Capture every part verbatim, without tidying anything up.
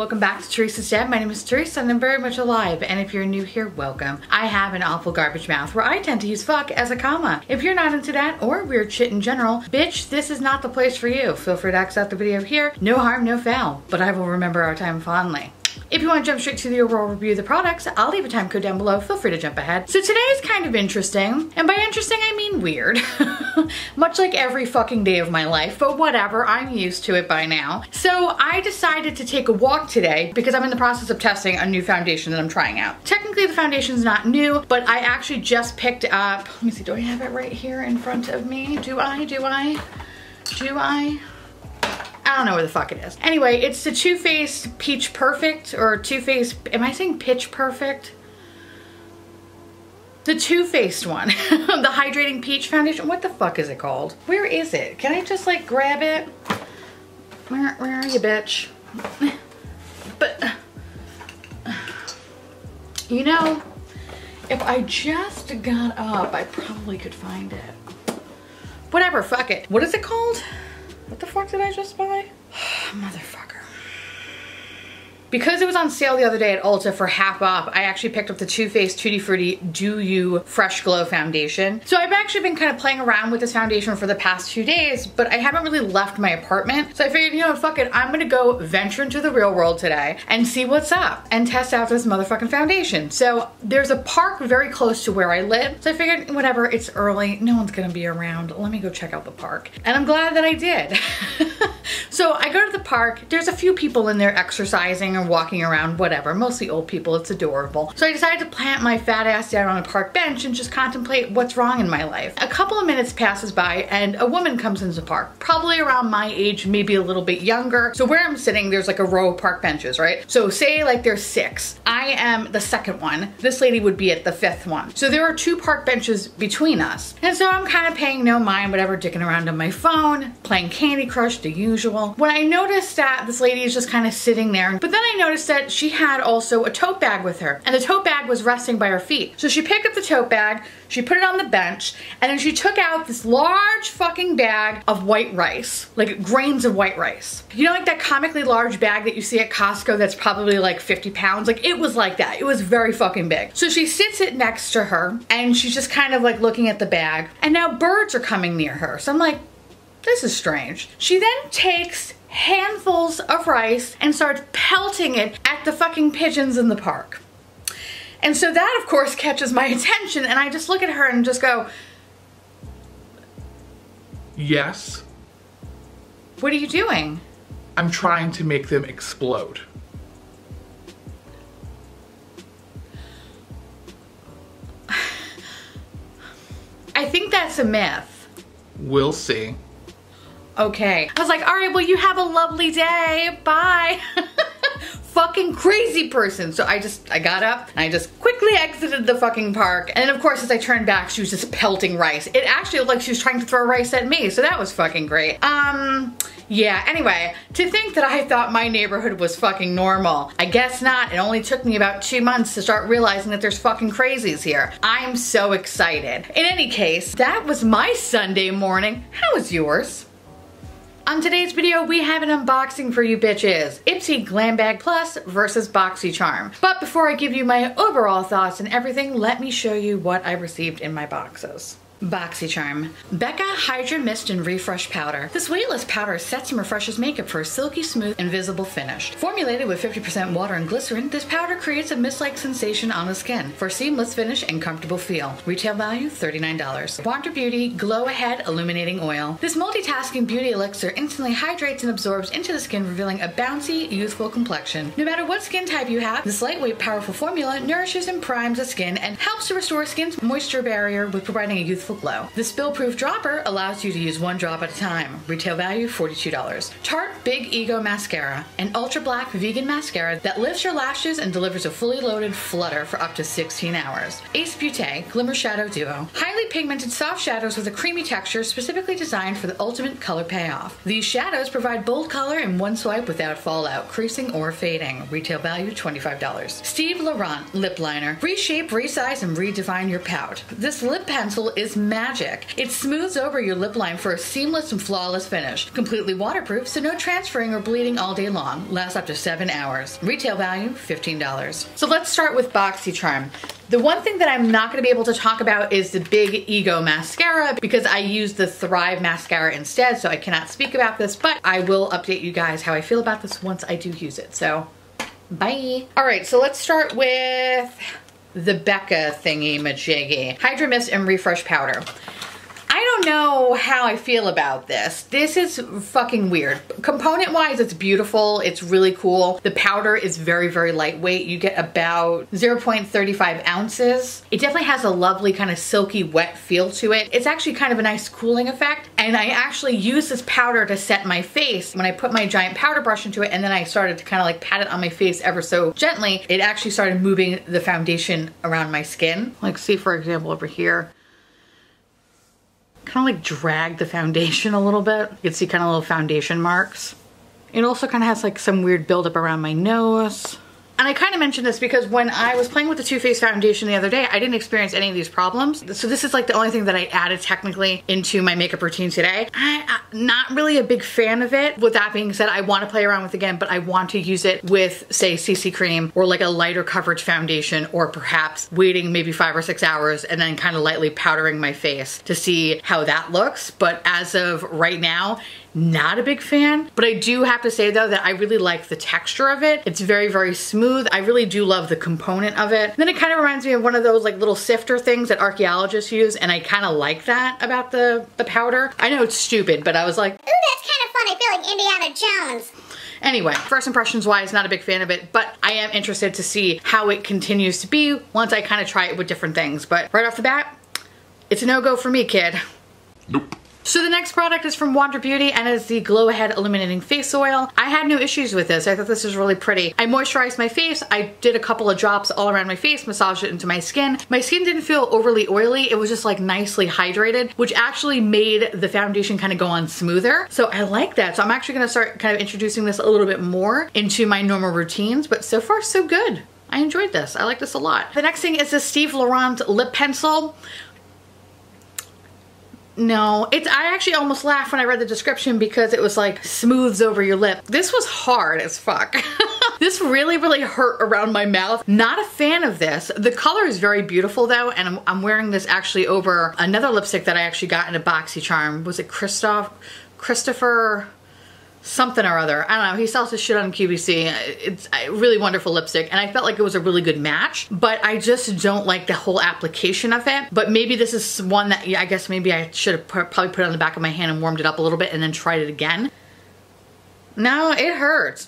Welcome back to Teresa's Dead. My name is Teresa and I'm very much alive, and if you're new here, welcome. I have an awful garbage mouth where I tend to use fuck as a comma. If you're not into that or weird shit in general, bitch, this is not the place for you. Feel free to X out the video here. No harm, no foul, but I will remember our time fondly. If you want to jump straight to the overall review of the products, I'll leave a time code down below. Feel free to jump ahead. So today is kind of interesting, and by interesting I mean weird. Much like every fucking day of my life, but whatever, I'm used to it by now. So I decided to take a walk today because I'm in the process of testing a new foundation that I'm trying out. Technically the foundation's not new, but I actually just picked up, let me see, do I have it right here in front of me? Do I, do I, do I? I don't know where the fuck it is. Anyway, it's the Too Faced Peach Perfect, or Too Faced, am I saying Pitch Perfect? The Too Faced one. The Hydrating Peach Foundation. What the fuck is it called? Where is it? Can I just like grab it? Where, where are you, bitch? But, you know, if I just got up, I probably could find it. Whatever, fuck it. What is it called? What the fuck did I just buy? Motherfucker. Because it was on sale the other day at Ulta for half off, I actually picked up the Too Faced Tutti Fruity Do You Fresh Glow Foundation. So I've actually been kind of playing around with this foundation for the past few days, but I haven't really left my apartment. So I figured, you know, fuck it, I'm gonna go venture into the real world today and see what's up and test out this motherfucking foundation. So there's a park very close to where I live. So I figured, whatever, it's early, no one's gonna be around. Let me go check out the park. And I'm glad that I did. So I go to the park, there's a few people in there exercising or walking around, whatever, mostly old people, it's adorable. So I decided to plant my fat ass down on a park bench and just contemplate what's wrong in my life. A couple of minutes passes by and a woman comes into the park, probably around my age, maybe a little bit younger. So where I'm sitting, there's like a row of park benches, right? So say like there's six. I am the second one. This lady would be at the fifth one. So there are two park benches between us. And so I'm kind of paying no mind, whatever, dicking around on my phone, playing Candy Crush, the usual. When I noticed that this lady is just kind of sitting there, but then I noticed that she had also a tote bag with her, and the tote bag was resting by her feet. So she picked up the tote bag, she put it on the bench, and then she took out this large fucking bag of white rice, like grains of white rice. You know, like that comically large bag that you see at Costco that's probably like fifty pounds? Like it was like that. It was very fucking big. So she sits it next to her and she's just kind of like looking at the bag, and now birds are coming near her. So I'm like, this is strange. She then takes handfuls of rice and starts pelting it at the fucking pigeons in the park. And so that of course catches my attention, and I just look at her and just go, yes? What are you doing? I'm trying to make them explode. I think that's a myth. We'll see. Okay. I was like, all right, well, you have a lovely day. Bye. Fucking crazy person. So I just, I got up and I just quickly exited the fucking park. And of course, as I turned back, she was just pelting rice. It actually looked like she was trying to throw rice at me. So that was fucking great. Um... Yeah, anyway, to think that I thought my neighborhood was fucking normal. I guess not. It only took me about two months to start realizing that there's fucking crazies here. I'm so excited. In any case, that was my Sunday morning. How was yours? On today's video, we have an unboxing for you bitches. Ipsy Glam Bag Plus versus BoxyCharm. But before I give you my overall thoughts and everything, let me show you what I received in my boxes. BoxyCharm. Becca Hydra Mist and Refresh Powder. This weightless powder sets and refreshes makeup for a silky smooth and visible finish. Formulated with fifty percent water and glycerin, this powder creates a mist-like sensation on the skin for seamless finish and comfortable feel. Retail value thirty-nine dollars. Wander Beauty Glow Ahead Illuminating Oil. This multitasking beauty elixir instantly hydrates and absorbs into the skin, revealing a bouncy, youthful complexion. No matter what skin type you have, this lightweight, powerful formula nourishes and primes the skin and helps to restore skin's moisture barrier with providing a youthful glow. The spill-proof dropper allows you to use one drop at a time. Retail value forty-two dollars. Tarte Big Ego Mascara, an ultra-black vegan mascara that lifts your lashes and delivers a fully loaded flutter for up to sixteen hours. Ace Beauté Glimmer Shadow Duo, highly pigmented soft shadows with a creamy texture specifically designed for the ultimate color payoff. These shadows provide bold color in one swipe without fallout, creasing or fading. Retail value twenty-five dollars. Steve Laurent Lip Liner, reshape, resize, and redefine your pout. This lip pencil is magic. It smooths over your lip line for a seamless and flawless finish. Completely waterproof, so no transferring or bleeding all day long. Lasts up to seven hours. Retail value, fifteen dollars. So let's start with BoxyCharm. The one thing that I'm not gonna be able to talk about is the Big Ego Mascara because I used the Thrive Mascara instead, so I cannot speak about this, but I will update you guys how I feel about this once I do use it, so bye. All right, so let's start with the Becca thingy-majiggy. Hydra Mist and Refresh Powder. I don't know how I feel about this. This is fucking weird. Component wise, it's beautiful. It's really cool. The powder is very, very lightweight. You get about zero point three five ounces. It definitely has a lovely kind of silky wet feel to it. It's actually kind of a nice cooling effect. And I actually use this powder to set my face. When I put my giant powder brush into it and then I started to kind of like pat it on my face ever so gently, it actually started moving the foundation around my skin. Like see, for example, over here. Kind of like drag the foundation a little bit. You can see kind of little foundation marks. It also kind of has like some weird buildup around my nose. And I kind of mentioned this because when I was playing with the Too Faced foundation the other day, I didn't experience any of these problems. So this is like the only thing that I added technically into my makeup routine today. I, I'm not really a big fan of it. With that being said, I want to play around with it again, but I want to use it with, say, C C cream or like a lighter coverage foundation, or perhaps waiting maybe five or six hours and then kind of lightly powdering my face to see how that looks. But as of right now, not a big fan. But I do have to say though that I really like the texture of it. It's very, very smooth. I really do love the component of it. And then it kind of reminds me of one of those like little sifter things that archaeologists use, and I kind of like that about the, the powder. I know it's stupid, but I was like, ooh, that's kind of fun. I feel like Indiana Jones. Anyway, first impressions wise, not a big fan of it, but I am interested to see how it continues to be once I kind of try it with different things. But right off the bat, it's a no-go for me, kid. Nope. So the next product is from Wander Beauty and it's the Glow Ahead Illuminating Face Oil. I had no issues with this. I thought this was really pretty. I moisturized my face. I did a couple of drops all around my face, massaged it into my skin. My skin didn't feel overly oily. It was just like nicely hydrated, which actually made the foundation kind of go on smoother. So I like that. So I'm actually going to start kind of introducing this a little bit more into my normal routines, but so far so good. I enjoyed this. I like this a lot. The next thing is the Steve Laurent Lip Pencil. No, it's, I actually almost laughed when I read the description because it was like smooths over your lip. This was hard as fuck. This really, really hurt around my mouth. Not a fan of this. The color is very beautiful though, and I'm, I'm wearing this actually over another lipstick that I actually got in a BoxyCharm. Was it Christoph, Christopher? Something or other. I don't know. He sells his shit on Q V C. It's a really wonderful lipstick and I felt like it was a really good match, but I just don't like the whole application of it. But maybe this is one that, yeah, I guess maybe I should have probably put it on the back of my hand and warmed it up a little bit and then tried it again. No, it hurts.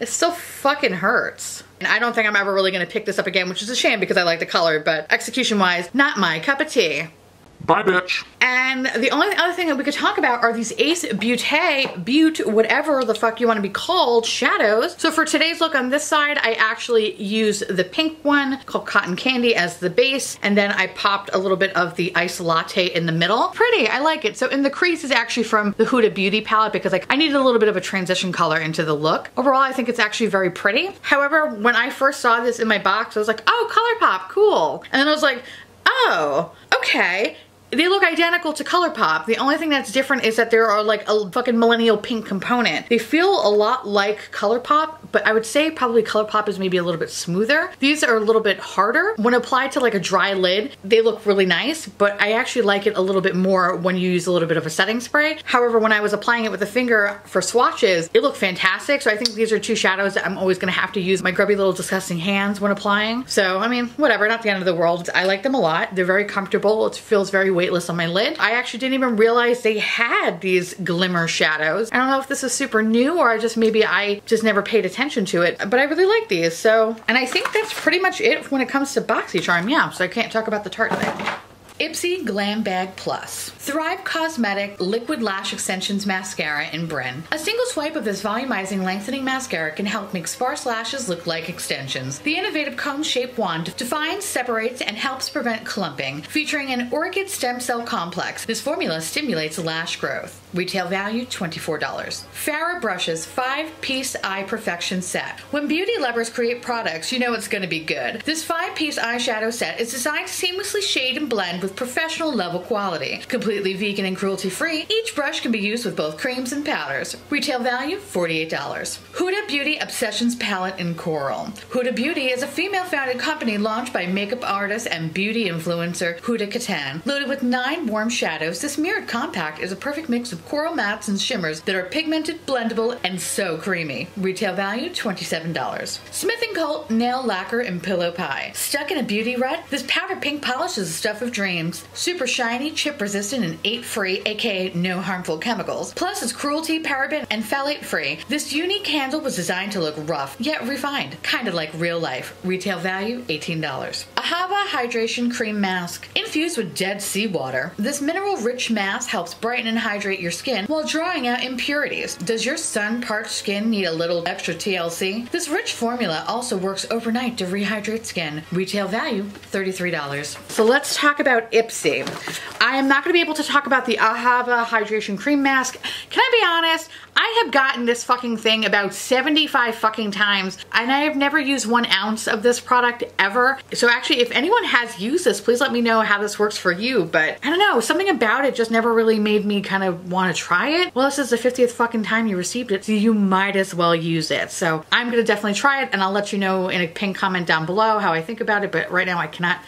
It still fucking hurts. And I don't think I'm ever really going to pick this up again, which is a shame because I like the color, but execution wise, not my cup of tea. Bye, bitch. And the only other thing that we could talk about are these Ace Beauté, Beaut, whatever the fuck you want to be called, shadows. So for today's look on this side, I actually used the pink one called Cotton Candy as the base, and then I popped a little bit of the Ice Latte in the middle. Pretty, I like it. So in the crease is actually from the Huda Beauty palette because like I needed a little bit of a transition color into the look. Overall, I think it's actually very pretty. However, when I first saw this in my box, I was like, oh, ColourPop, cool. And then I was like, oh, okay. They look identical to ColourPop. The only thing that's different is that there are like a fucking millennial pink component. They feel a lot like ColourPop, but I would say probably ColourPop is maybe a little bit smoother. These are a little bit harder. When applied to like a dry lid, they look really nice, but I actually like it a little bit more when you use a little bit of a setting spray. However, when I was applying it with a finger for swatches, it looked fantastic. So I think these are two shadows that I'm always gonna have to use my grubby little disgusting hands when applying. So, I mean, whatever, not the end of the world. I like them a lot. They're very comfortable. It feels very weighty. Weightless on my lid. I actually didn't even realize they had these glimmer shadows. I don't know if this is super new or I just maybe I just never paid attention to it, but I really like these. So, and I think that's pretty much it when it comes to BoxyCharm. Yeah, so I can't talk about the Tarte thing. Ipsy Glam Bag Plus. Thrive Cosmetic Liquid Lash Extensions Mascara in Bryn. A single swipe of this volumizing lengthening mascara can help make sparse lashes look like extensions. The innovative cone-shaped wand defines, separates, and helps prevent clumping. Featuring an orchid stem cell complex, this formula stimulates lash growth. Retail value twenty-four dollars. F A R A H Brushes Five Piece Eye Perfection Set. When beauty lovers create products, you know it's going to be good. This five piece eyeshadow set is designed to seamlessly shade and blend with professional level quality. Completely vegan and cruelty free, each brush can be used with both creams and powders. Retail value forty-eight dollars. Huda Beauty Obsessions Palette in Coral. Huda Beauty is a female founded company launched by makeup artist and beauty influencer Huda Kattan. Loaded with nine warm shadows, this mirrored compact is a perfect mix of coral mattes and shimmers that are pigmented, blendable, and so creamy. Retail value twenty-seven dollars. Smith and Cult Nail Lacquer and Pillow Pie. Stuck in a beauty rut? This powder pink polish is the stuff of dreams. Super shiny, chip resistant, and eight free, aka no harmful chemicals. Plus it's cruelty, paraben, and phthalate free. This unique handle was designed to look rough, yet refined, kind of like real life. Retail value eighteen dollars. Ahava Hydration Cream Mask. Infused with dead seawater, this mineral-rich mask helps brighten and hydrate your skin while drawing out impurities. Does your sun-parched skin need a little extra T L C? This rich formula also works overnight to rehydrate skin. Retail value thirty-three dollars. So let's talk about Ipsy. I am not going to be able to talk about the Ahava Hydration Cream Mask. Can I be honest? I have gotten this fucking thing about seventy-five fucking times, and I have never used one ounce of this product ever. So actually, if anyone has used this, please let me know how this works for you. But I don't know, something about it just never really made me kind of want to try it. Well, this is the fiftieth fucking time you received it, so you might as well use it. So I'm gonna definitely try it, and I'll let you know in a pinned comment down below how I think about it. But right now I cannot.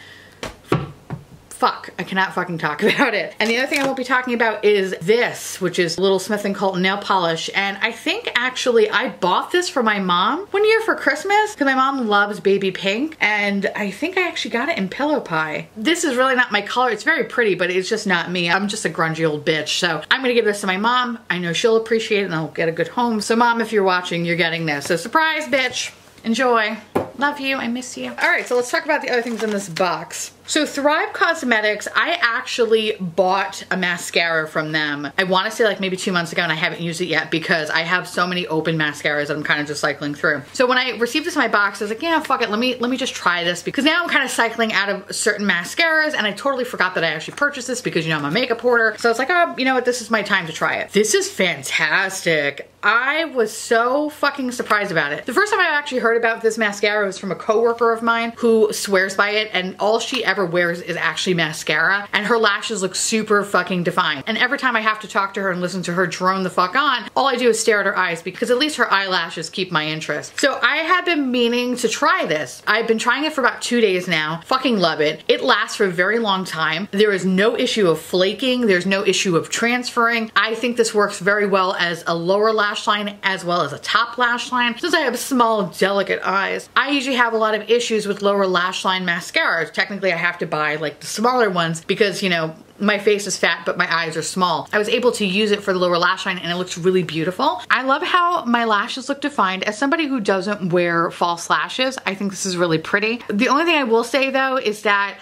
Fuck, I cannot fucking talk about it. And the other thing I won't be talking about is this, which is Little Smith and Cult Nail Polish. And I think actually I bought this for my mom one year for Christmas because my mom loves baby pink. And I think I actually got it in Pillow Pie. This is really not my color. It's very pretty, but it's just not me. I'm just a grungy old bitch. So I'm gonna give this to my mom. I know she'll appreciate it and I'll get a good home. So mom, if you're watching, you're getting this. So surprise, bitch. Enjoy. Love you, I miss you. All right, so let's talk about the other things in this box. So Thrive Cosmetics, I actually bought a mascara from them. I wanna say like maybe two months ago and I haven't used it yet because I have so many open mascaras that I'm kind of just cycling through. So when I received this in my box, I was like, yeah, fuck it, let me let me just try this because now I'm kind of cycling out of certain mascaras and I totally forgot that I actually purchased this because you know I'm a makeup hoarder. So I was like, oh, you know what, this is my time to try it. This is fantastic. I was so fucking surprised about it. The first time I actually heard about this mascara was from a coworker of mine who swears by it and all she ever wears is actually mascara and her lashes look super fucking defined. And every time I have to talk to her and listen to her drone the fuck on, all I do is stare at her eyes because at least her eyelashes keep my interest. So I have been meaning to try this. I've been trying it for about two days now. Fucking love it. It lasts for a very long time. There is no issue of flaking. There's no issue of transferring. I think this works very well as a lower lash line as well as a top lash line. Since I have small, delicate eyes, I usually have a lot of issues with lower lash line mascaras. Technically, I have to buy like the smaller ones because, you know, my face is fat, but my eyes are small. I was able to use it for the lower lash line and it looks really beautiful. I love how my lashes look defined. As somebody who doesn't wear false lashes, I think this is really pretty. The only thing I will say though is that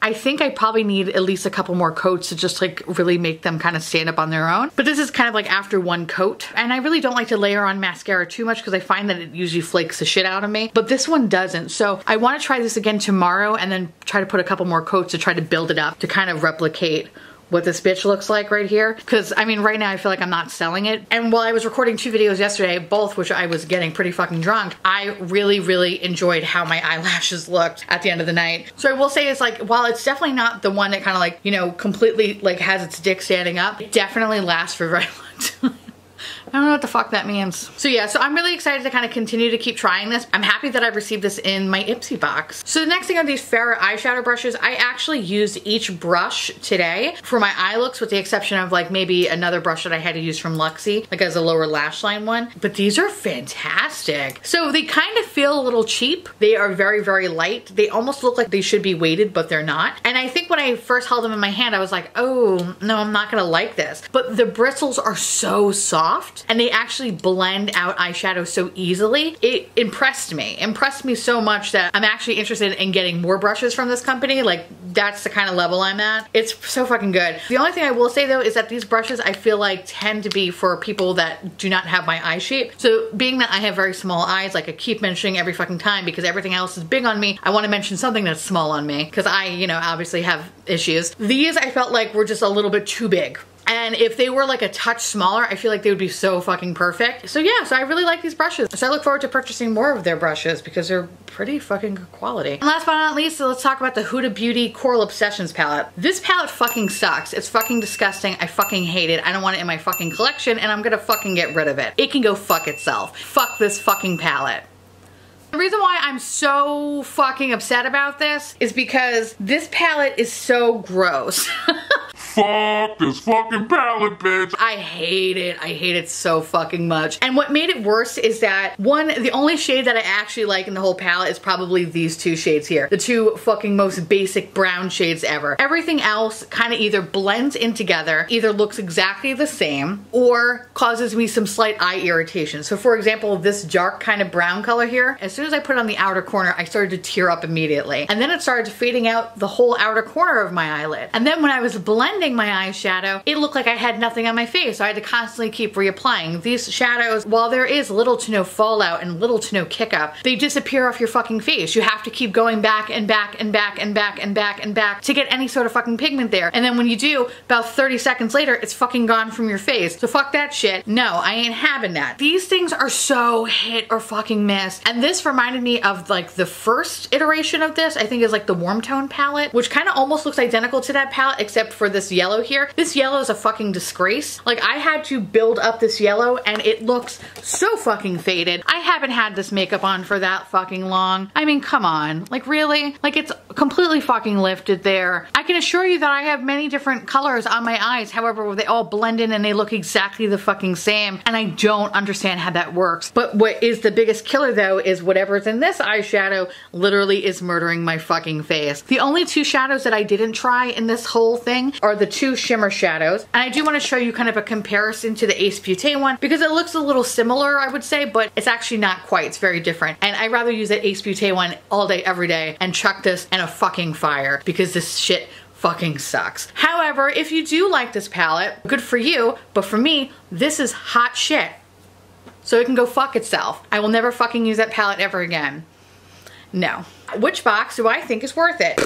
I think I probably need at least a couple more coats to just like really make them kind of stand up on their own. But this is kind of like after one coat. And I really don't like to layer on mascara too much because I find that it usually flakes the shit out of me. But this one doesn't. So I want to try this again tomorrow and then try to put a couple more coats to try to build it up to kind of replicate what this bitch looks like right here. Because I mean, right now I feel like I'm not selling it. And while I was recording two videos yesterday, both which I was getting pretty fucking drunk, I really, really enjoyed how my eyelashes looked at the end of the night. So I will say it's like, while it's definitely not the one that kind of like, you know, completely like has its dick standing up, it definitely lasts for a very long time. I don't know what the fuck that means. So yeah, so I'm really excited to kind of continue to keep trying this. I'm happy that I've received this in my Ipsy box. So the next thing are these F A R A H eyeshadow brushes. I actually used each brush today for my eye looks with the exception of like maybe another brush that I had to use from Luxie, like as a lower lash line one. But these are fantastic. So they kind of feel a little cheap. They are very, very light. They almost look like they should be weighted, but they're not. And I think when I first held them in my hand, I was like, oh, no, I'm not gonna like this. But the bristles are so soft. And they actually blend out eyeshadow so easily. It impressed me. Impressed me so much that I'm actually interested in getting more brushes from this company. Like, that's the kind of level I'm at. It's so fucking good. The only thing I will say though is that these brushes I feel like tend to be for people that do not have my eye shape. So being that I have very small eyes, like I keep mentioning every fucking time because everything else is big on me, I want to mention something that's small on me because I, you know, obviously have issues. These I felt like were just a little bit too big. And if they were like a touch smaller, I feel like they would be so fucking perfect. So yeah, so I really like these brushes. So I look forward to purchasing more of their brushes because they're pretty fucking good quality. And last but not least, so let's talk about the Huda Beauty Coral Obsessions palette. This palette fucking sucks. It's fucking disgusting. I fucking hate it. I don't want it in my fucking collection and I'm gonna fucking get rid of it. It can go fuck itself. Fuck this fucking palette. The reason why I'm so fucking upset about this is because this palette is so gross. Fuck this fucking palette, bitch. I hate it. I hate it so fucking much. And what made it worse is that, one, the only shade that I actually like in the whole palette is probably these two shades here. The two fucking most basic brown shades ever. Everything else kind of either blends in together, either looks exactly the same, or causes me some slight eye irritation. So for example, this dark kind of brown color here, as soon as I put it on the outer corner, I started to tear up immediately. And then it started fading out the whole outer corner of my eyelid. And then when I was blending my eyeshadow, it looked like I had nothing on my face, so I had to constantly keep reapplying. These shadows, while there is little to no fallout and little to no kick up, they disappear off your fucking face. You have to keep going back and back and back and back and back and back to get any sort of fucking pigment there. And then when you do, about thirty seconds later, it's fucking gone from your face. So fuck that shit. No, I ain't having that. These things are so hit or fucking miss. And this reminded me of like the first iteration of this, I think is like the Warm Tone palette, which kind of almost looks identical to that palette except for this yellow here. This yellow is a fucking disgrace. Like I had to build up this yellow and it looks so fucking faded. I haven't had this makeup on for that fucking long. I mean, come on. Like really? Like it's completely fucking lifted there. I can assure you that I have many different colors on my eyes. However, they all blend in and they look exactly the fucking same. And I don't understand how that works. But what is the biggest killer though is whatever's in this eyeshadow literally is murdering my fucking face. The only two shadows that I didn't try in this whole thing are the two shimmer shadows. And I do want to show you kind of a comparison to the Ace Beauté one because it looks a little similar, I would say, but it's actually not quite. It's very different. And I'd rather use that Ace Beauté one all day, every day and chuck this in a fucking fire because this shit fucking sucks. However, if you do like this palette, good for you, but for me, this is hot shit. So it can go fuck itself. I will never fucking use that palette ever again. No. Which box do I think is worth it?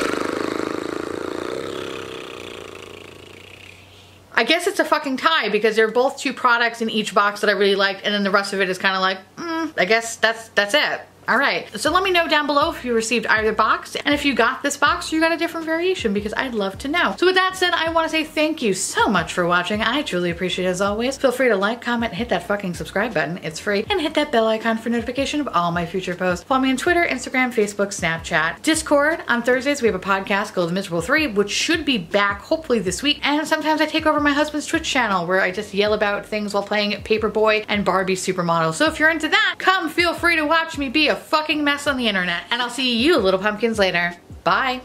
I guess it's a fucking tie because they're both two products in each box that I really liked, and then the rest of it is kind of like, mm, I guess that's that's it. All right, so let me know down below if you received either box and if you got this box or you got a different variation because I'd love to know. So with that said, I want to say thank you so much for watching. I truly appreciate it as always. Feel free to like, comment, hit that fucking subscribe button. It's free. And hit that bell icon for notification of all my future posts. Follow me on Twitter, Instagram, Facebook, Snapchat, Discord. On Thursdays, we have a podcast called The Miserable Three, which should be back hopefully this week. And sometimes I take over my husband's Twitch channel where I just yell about things while playing Paperboy and Barbie Supermodel. So if you're into that, come feel free to watch me be a fucking mess on the internet, and I'll see you little pumpkins later. Bye.